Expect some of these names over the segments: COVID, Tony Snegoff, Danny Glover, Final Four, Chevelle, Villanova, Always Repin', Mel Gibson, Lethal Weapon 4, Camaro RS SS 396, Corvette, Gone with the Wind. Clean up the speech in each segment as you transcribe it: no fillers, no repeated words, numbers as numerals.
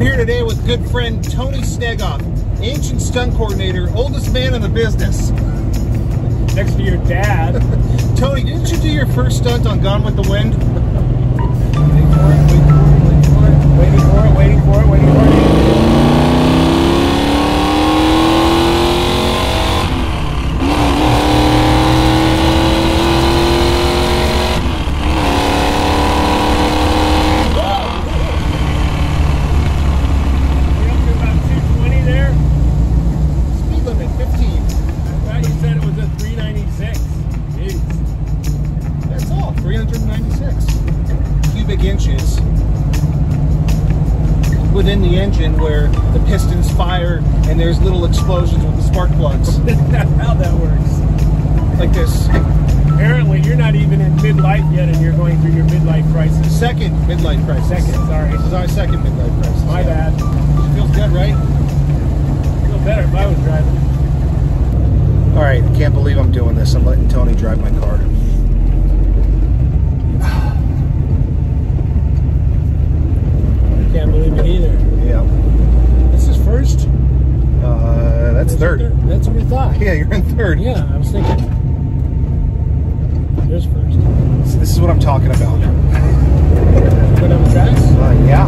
I'm here today with good friend Tony Snegoff, ancient stunt coordinator, oldest man in the business. Next to your dad. Tony, didn't you do your first stunt on Gone with the Wind? Within the engine where the pistons fire and there's little explosions with the spark plugs. That's how that works. Like this. Apparently you're not even in midlife yet and you're going through your midlife crisis. Second midlife crisis. Second, sorry. This is our second midlife crisis. My bad. It feels good, right? I feel better if I was driving. Alright, I can't believe I'm doing this. I'm letting Tony drive my car. Can't believe it either. Yeah. This is first? That's third. That's what I thought. Yeah, you're in third. Yeah, I was thinking. There's first. So this is what I'm talking about. Put on the tracks? Yeah.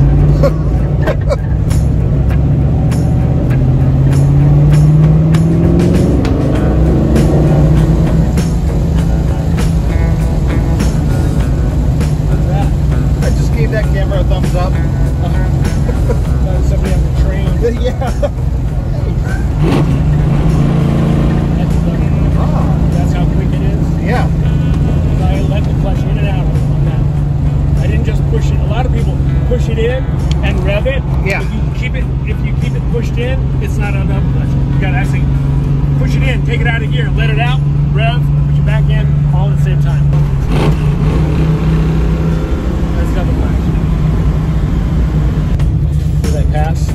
Push it in and rev it. Yeah. If you keep it pushed in, it's not enough clutch. You gotta actually push it in, take it out of gear, let it out, rev, push it back in, all at the same time. That's double clutch. Did I pass?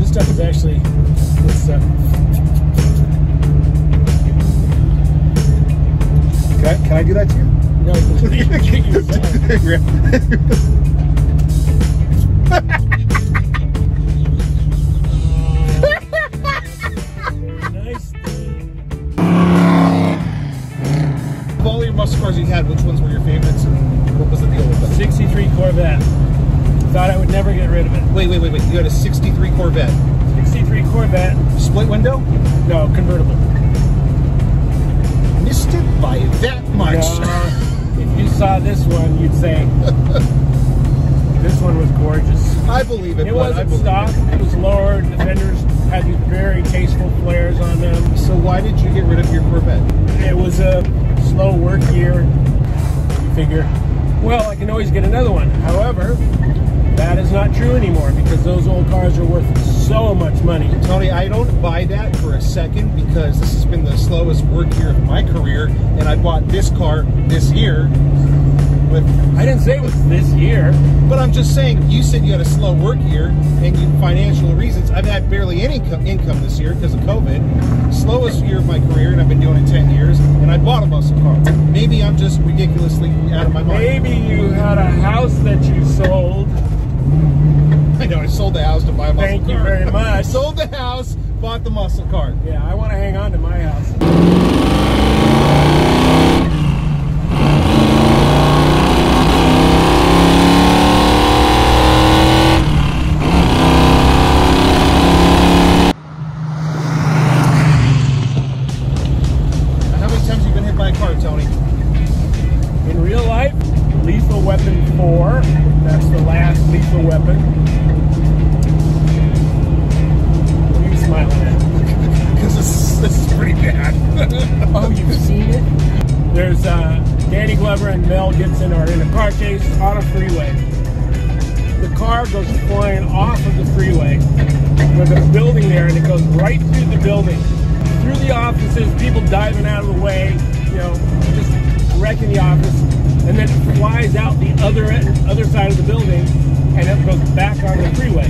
This stuff is actually Can I do that to you? No, you can't keep your nice thing. Of all your muscle cars you had, which ones were your favorites and what was the deal with them? 63 Corvette. Thought I would never get rid of it. Wait. You had a 63 Corvette. 63 Corvette. Split window? No, convertible. Missed it by that much. No. If you saw this one, you'd say, this one was gorgeous. I believe it. It wasn't stock, it was lowered. The fenders had these very tasteful flares on them. So why did you get rid of your Corvette? It was a slow work year. You figure, well, I can always get another one. However, that is not true anymore because those old cars are worth so much money. Tony, I don't buy that for a second because this has been the slowest work year of my career and I bought this car this year. But I didn't say it was this year. But I'm just saying, you said you had a slow work year and you financial reasons. I've had barely any income this year because of COVID. Slowest year of my career and I've been doing it 10 years and I bought a muscle car. Maybe I'm just ridiculously out of my mind. Maybe you had a house that you sold. I know, I sold the house to buy a muscle car. Thank you very much. I sold the house, bought the muscle car. Yeah, I want to hang on to my house. Lethal Weapon 4, that's the last Lethal Weapon. What are you smiling at? Because this is pretty bad. Oh, you've seen it? There's Danny Glover and Mel Gibson are in a car chase on a freeway. The car goes flying off of the freeway. There's a building there and it goes right through the building. Through the offices, people diving out of the way, you know, just wrecking the office. And then it flies out the other side of the building and it goes back on the freeway.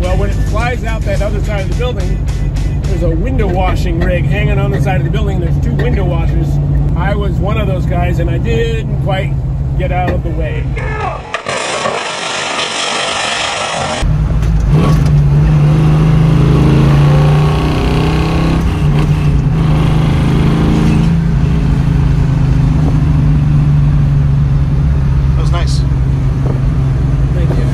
Well, when it flies out that other side of the building, there's a window washing rig hanging on the side of the building. There's two window washers. I was one of those guys and I didn't quite Get out of the way. That was nice. Thank you.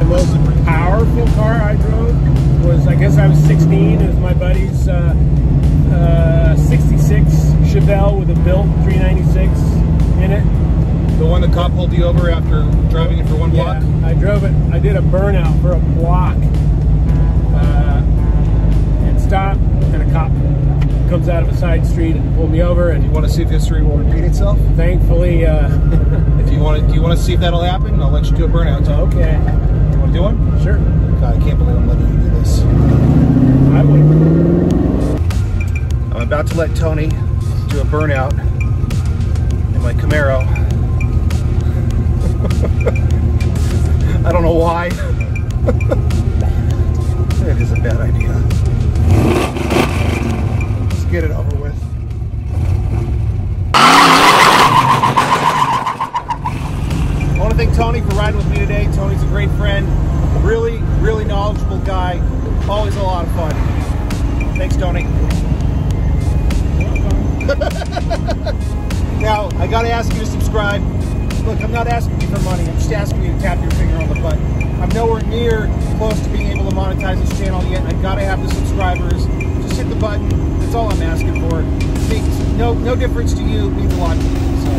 The most powerful car I drove was, I guess I was 16. It was my buddy's 66 Chevelle with a built 396 in it. The one the cop pulled you over after driving it for one block? Yeah, I drove it. I did a burnout for a block. And stopped, and a cop comes out of a side street and pulled me over. And you want to see if history will repeat itself? Thankfully. If you want to, do you want to see if that'll happen? I'll let you do a burnout. Okay. You want to do one? Sure. God, I can't believe I'm letting you do this. I would. I'm about to let Tony do a burnout in my Camaro. I don't know why. That is a bad idea. Let's get it over with. I want to thank Tony for riding with me today. Tony's a great friend. Really, really knowledgeable guy. Always a lot of fun. Thanks, Tony. Now, I gotta ask you to subscribe. Look, I'm not asking you for money. I'm just asking you to tap your finger on the button. I'm nowhere near close to being able to monetize this channel yet. I gotta have the subscribers. Just hit the button. That's all I'm asking for. No difference to you. It means a lot to me. So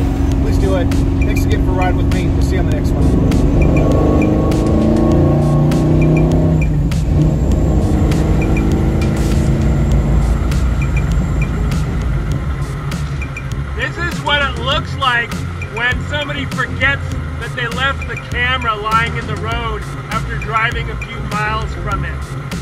please do it. Thanks again for riding with me. We'll see you on the next one. Looks like when somebody forgets that they left the camera lying in the road after driving a few miles from it.